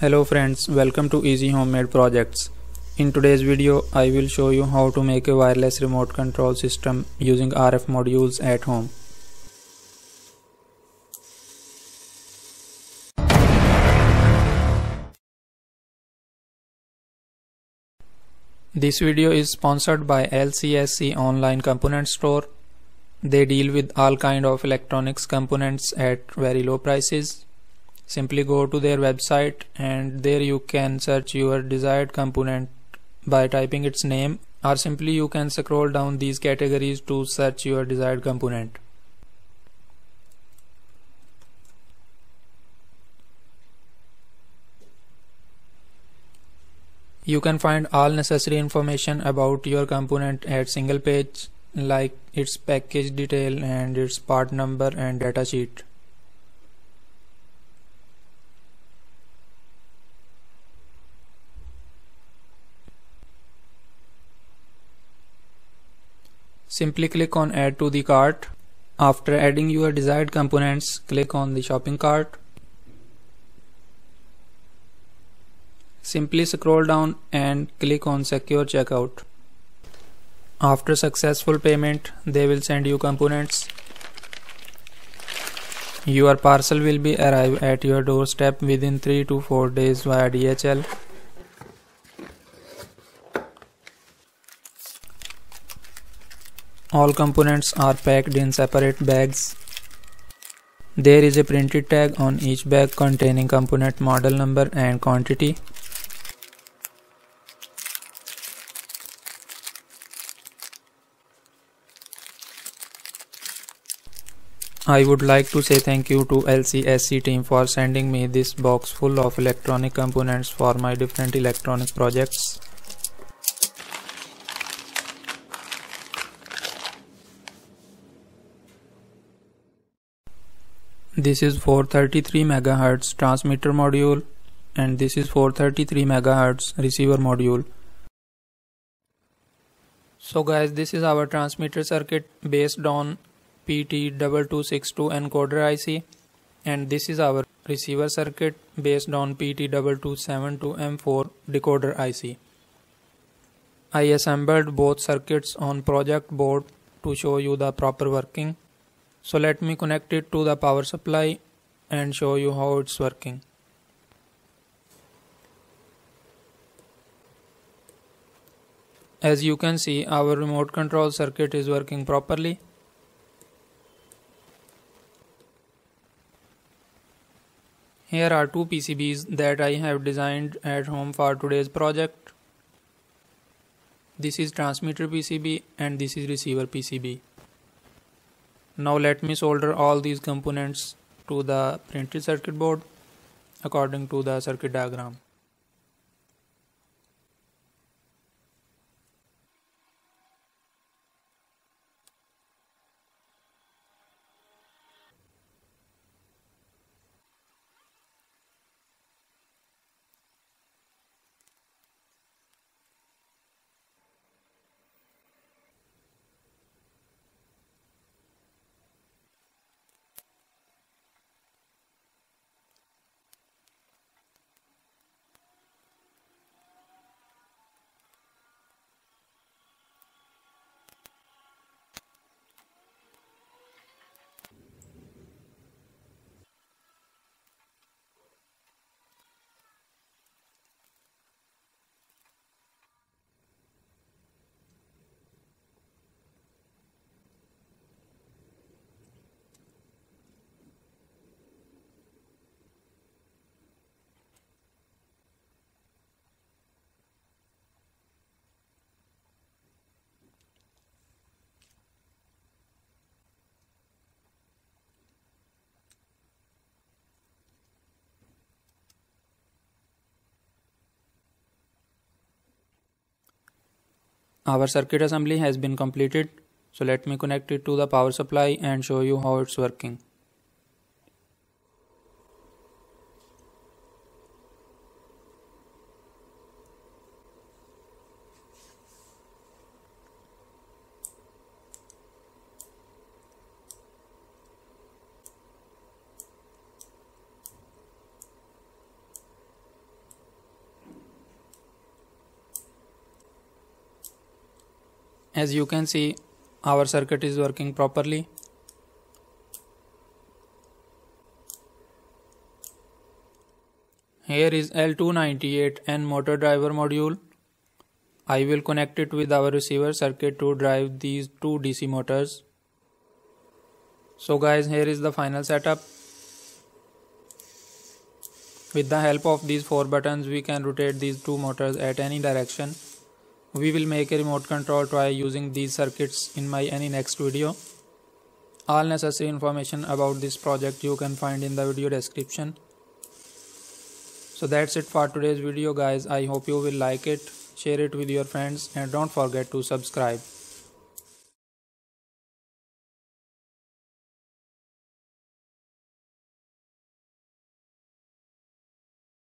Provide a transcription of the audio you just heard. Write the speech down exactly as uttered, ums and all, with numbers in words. Hello friends, welcome to Easy HomeMade Projects. In today's video, I will show you how to make a wireless remote control system using R F modules at home. This video is sponsored by L C S C online component store. They deal with all kind of electronics components at very low prices. Simply go to their website and there you can search your desired component by typing its name, or simply you can scroll down these categories to search your desired component. You can find all necessary information about your component at single page, like its package detail and its part number and datasheet. Simply click on add to the cart. After adding your desired components, click on the shopping cart. Simply scroll down and click on secure checkout. After successful payment, they will send you components. Your parcel will be arrive at your doorstep within three to four days via D H L. All components are packed in separate bags. There is a printed tag on each bag containing component model number and quantity. I would like to say thank you to L C S C team for sending me this box full of electronic components for my different electronic projects. This is four thirty-three megahertz transmitter module and this is four thirty-three megahertz receiver module. So guys, this is our transmitter circuit based on P T two two six two encoder I C, and this is our receiver circuit based on P T two two seven two M four decoder I C. I assembled both circuits on project board to show you the proper working. So let me connect it to the power supply and show you how it's working. As you can see, our remote control circuit is working properly. Here are two P C Bs that I have designed at home for today's project. This is transmitter P C B and this is receiver P C B. Now let me solder all these components to the printed circuit board according to the circuit diagram. Our circuit assembly has been completed, so let me connect it to the power supply and show you how it's working. As you can see, our circuit is working properly. Here is L two ninety-eight N motor driver module. I will connect it with our receiver circuit to drive these two D C motors. So guys, here is the final setup. With the help of these four buttons, we can rotate these two motors at any direction. We will make a remote control try using these circuits in my any next video. All necessary information about this project you can find in the video description. So that's it for today's video guys. I hope you will like it, share it with your friends, and don't forget to subscribe.